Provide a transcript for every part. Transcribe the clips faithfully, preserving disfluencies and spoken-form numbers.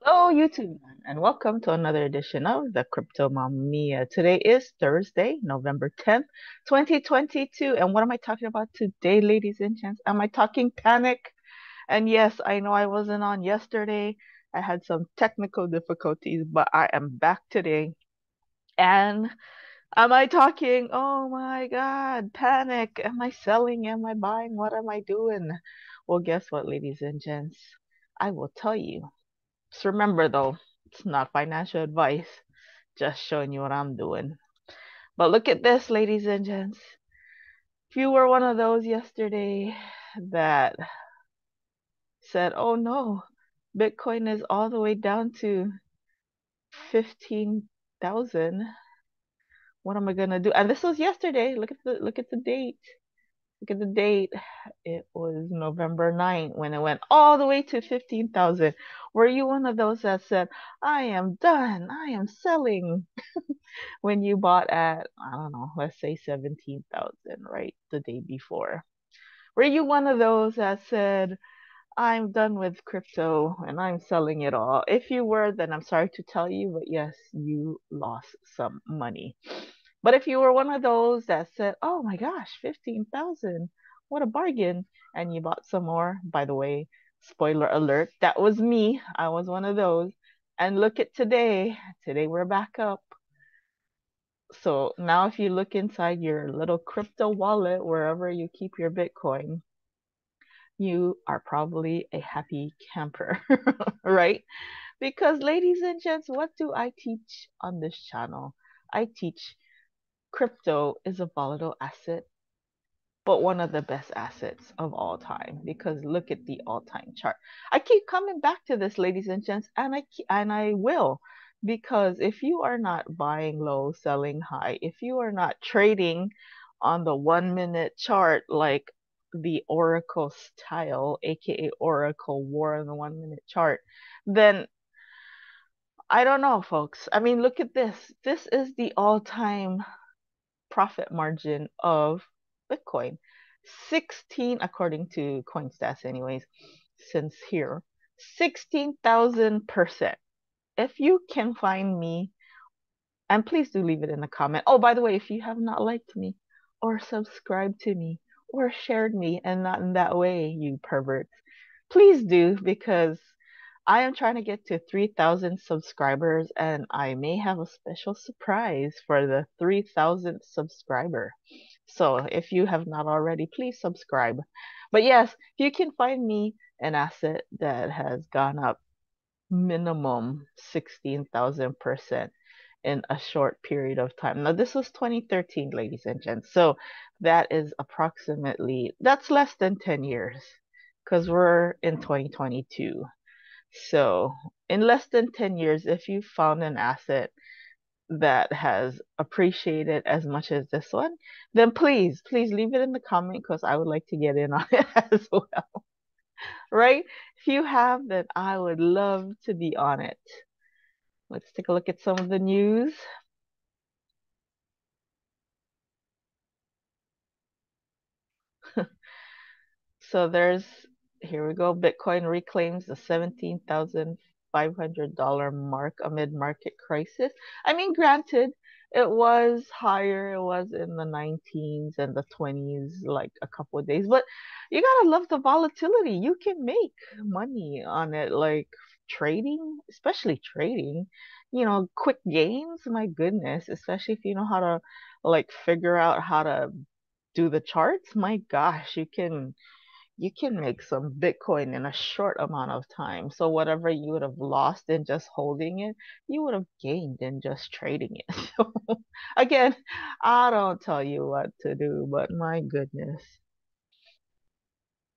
Hello, YouTube, and welcome to another edition of the Crypto Mama Mia. Today is Thursday, November tenth, twenty twenty-two. And what am I talking about today, ladies and gents? Am I talking panic? And yes, I know I wasn't on yesterday. I had some technical difficulties, but I am back today. And am I talking, oh my God, panic? Am I selling? Am I buying? What am I doing? Well, guess what, ladies and gents? I will tell you. Just remember though, it's not financial advice, just showing you what I'm doing. But look at this, ladies and gents. If you were one of those yesterday that said, oh no, Bitcoin is all the way down to fifteen thousand, what am I gonna do? And this was yesterday. Look at the look at the date. Look at the date. It was November ninth when it went all the way to fifteen thousand. Were you one of those that said, I am done, I am selling? When you bought at, I don't know, let's say seventeen thousand, right? The day before. Were you one of those that said, I'm done with crypto and I'm selling it all? If you were, then I'm sorry to tell you, but yes, you lost some money. But if you were one of those that said, oh my gosh, fifteen thousand, what a bargain, and you bought some more, by the way, spoiler alert, that was me. I was one of those. And look at today. Today we're back up. So now if you look inside your little crypto wallet, wherever you keep your Bitcoin, you are probably a happy camper, right? Because ladies and gents, what do I teach on this channel? I teach crypto is a volatile asset, but one of the best assets of all time, because look at the all-time chart. I keep coming back to this, ladies and gents, and I and I will, because if you are not buying low, selling high, if you are not trading on the one-minute chart like the Oracle style, aka Oracle War in the one-minute chart, then I don't know, folks. I mean, look at this. This is the all-time profit margin of Bitcoin, sixteen, according to CoinStats anyways, since here, sixteen thousand percent. If you can find me, and please do leave it in the comment. Oh, by the way, if you have not liked me or subscribed to me or shared me, and not in that way, you perverts, please do, because I am trying to get to three thousand subscribers, and I may have a special surprise for the three thousandth subscriber. So if you have not already, please subscribe. But yes, if you can find me an asset that has gone up minimum sixteen thousand percent in a short period of time. Now, this was twenty thirteen, ladies and gents. So that is approximately, that's less than ten years, because we're in twenty twenty-two. So in less than ten years, if you found an asset that has appreciated as much as this one, then please, please leave it in the comment, because I would like to get in on it as well, right? If you have, then I would love to be on it. Let's take a look at some of the news. So there's, here we go. Bitcoin reclaims the seventeen thousand five hundred dollar mark amid market crisis. I mean, granted, it was higher. It was in the nineteens and the twenties, like a couple of days. But you gotta love the volatility. You can make money on it, like trading, especially trading. You know, quick gains. My goodness, especially if you know how to, like, figure out how to do the charts. My gosh, you can. You can make some Bitcoin in a short amount of time. So whatever you would have lost in just holding it, you would have gained in just trading it. So again, I don't tell you what to do, but my goodness.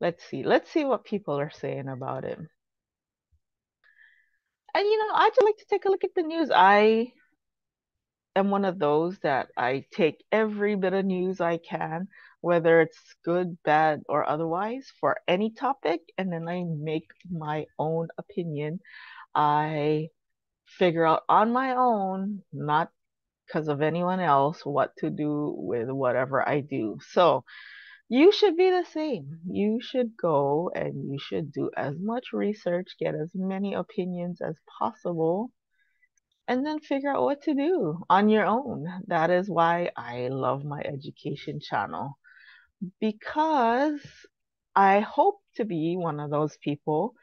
Let's see. Let's see what people are saying about it. And you know, I just like to take a look at the news. I am one of those that I take every bit of news I can, whether it's good, bad, or otherwise, for any topic, and then I make my own opinion. I figure out on my own, not because of anyone else, what to do with whatever I do. So you should be the same. You should go and you should do as much research, get as many opinions as possible, and then figure out what to do on your own. That is why I love my education channel, because I hope to be one of those people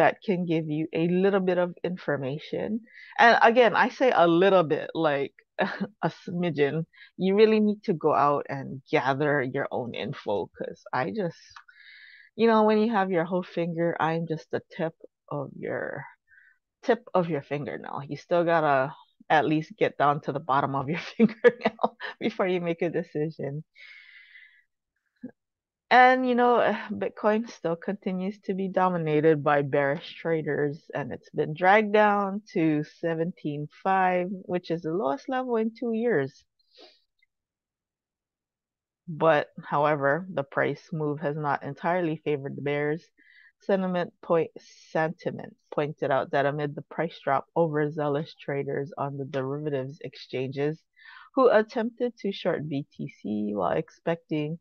that can give you a little bit of information. And again, I say a little bit, like a smidgen. You really need to go out and gather your own info, because I just, you know, when you have your whole finger, I'm just the tip of your tip of your fingernail. You still gotta at least get down to the bottom of your fingernail before you make a decision. And, you know, Bitcoin still continues to be dominated by bearish traders, and it's been dragged down to seventeen point five, which is the lowest level in two years. But, however, the price move has not entirely favored the bears. Sentiment point sentiment pointed out that amid the price drop, overzealous traders on the derivatives exchanges who attempted to short B T C while expecting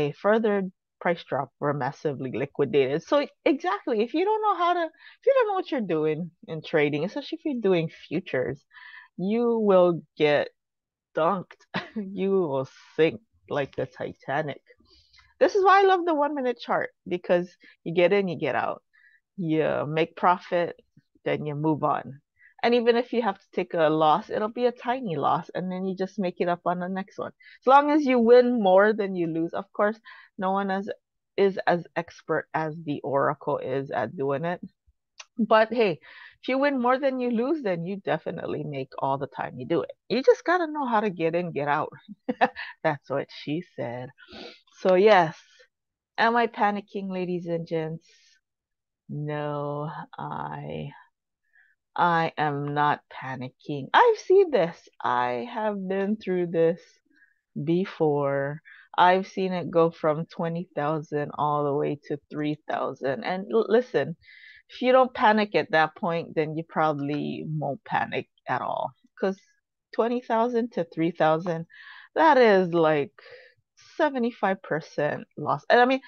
a further price drop were massively liquidated. So exactly, if you don't know how to, if you don't know what you're doing in trading, especially if you're doing futures, you will get dunked. You will sink like the Titanic. This is why I love the one minute chart, because you get in, you get out, you make profit, then you move on. And even if you have to take a loss, it'll be a tiny loss, and then you just make it up on the next one. As long as you win more than you lose. Of course, no one is, is as expert as the Oracle is at doing it. But hey, if you win more than you lose, then you definitely make all the time you do it. You just got to know how to get in, get out. That's what she said. So yes, am I panicking, ladies and gents? No, I... I am not panicking. I've seen this. I have been through this before. I've seen it go from twenty thousand all the way to three thousand. And listen, if you don't panic at that point, then you probably won't panic at all. Because twenty thousand to three thousand, that is like seventy-five percent loss. And I mean,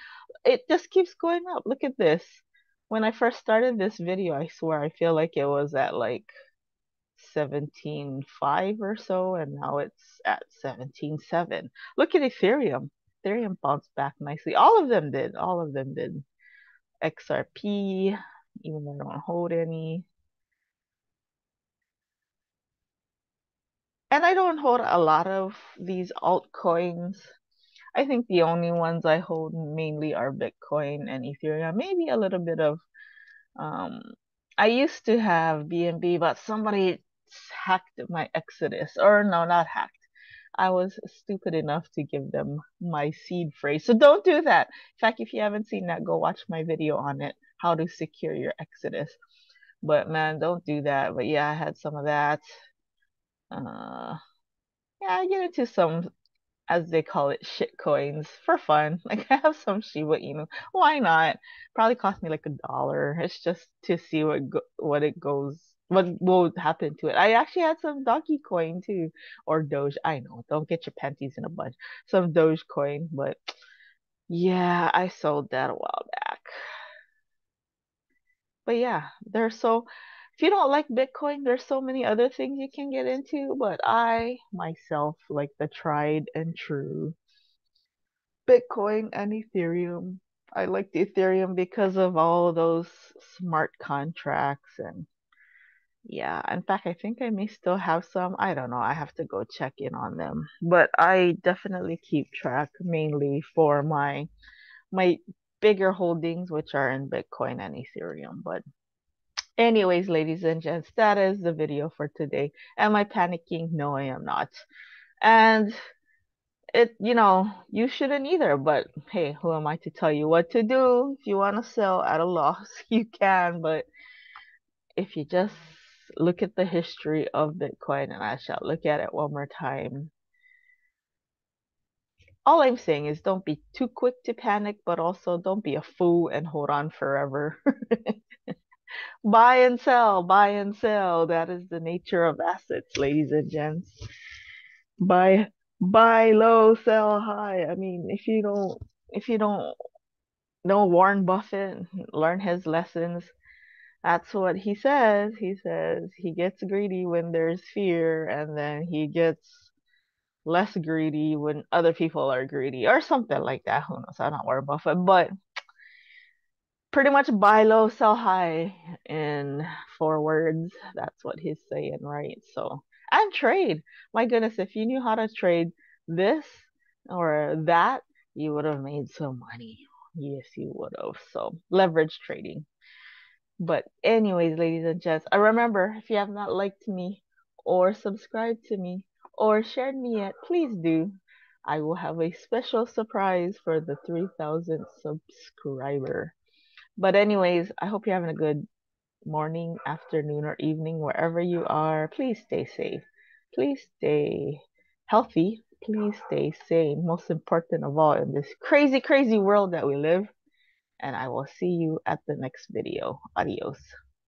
it just keeps going up. Look at this. When I first started this video, I swear I feel like it was at like seventeen point five or so, and now it's at seventeen point seven. Look at Ethereum. Ethereum bounced back nicely. All of them did. All of them did. X R P, even though I don't hold any. And I don't hold a lot of these altcoins. I think the only ones I hold mainly are Bitcoin and Ethereum, maybe a little bit of, um, I used to have B N B, but somebody hacked my Exodus, or no, not hacked. I was stupid enough to give them my seed phrase. So don't do that. In fact, if you haven't seen that, go watch my video on it, how to secure your Exodus. But man, don't do that. But yeah, I had some of that. Uh, yeah, I get into some, as they call it, shit coins for fun. Like, I have some Shiba Inu. Why not? Probably cost me like a dollar. It's just to see what go what it goes, what will happen to it. I actually had some Donkey coin too, or Doge. I know, don't get your panties in a bunch. Some Doge coin, but yeah, I sold that a while back. But yeah, there's so. If you don't like Bitcoin, there's so many other things you can get into, but I, myself, like the tried and true Bitcoin and Ethereum. I like the Ethereum because of all those smart contracts, and yeah, in fact, I think I may still have some. I don't know. I have to go check in on them, but I definitely keep track mainly for my, my bigger holdings, which are in Bitcoin and Ethereum, but anyways, ladies and gents, that is the video for today. Am I panicking? No, I am not. And it, you know, you shouldn't either. But hey, who am I to tell you what to do? If you want to sell at a loss, you can. But if you just look at the history of Bitcoin, and I shall look at it one more time. All I'm saying is don't be too quick to panic, but also don't be a fool and hold on forever. Buy and sell, buy and sell. That is the nature of assets, ladies and gents. Buy, buy low, sell high. I mean, if you don't, if you don't know Warren Buffett, learn his lessons. That's what he says. He says he gets greedy when there's fear, and then he gets less greedy when other people are greedy, or something like that. Who knows? I'm not Warren Buffett, but pretty much buy low, sell high in four words. That's what he's saying, right? So, and trade. My goodness, if you knew how to trade this or that, you would have made some money. Yes, you would have. So, leverage trading. But anyways, ladies and gents, I remember, if you have not liked me or subscribed to me or shared me yet, please do. I will have a special surprise for the three thousandth subscriber. But anyways, I hope you're having a good morning, afternoon, or evening, wherever you are. Please stay safe. Please stay healthy. Please stay sane. Most important of all, in this crazy, crazy world that we live. And I will see you at the next video. Adios.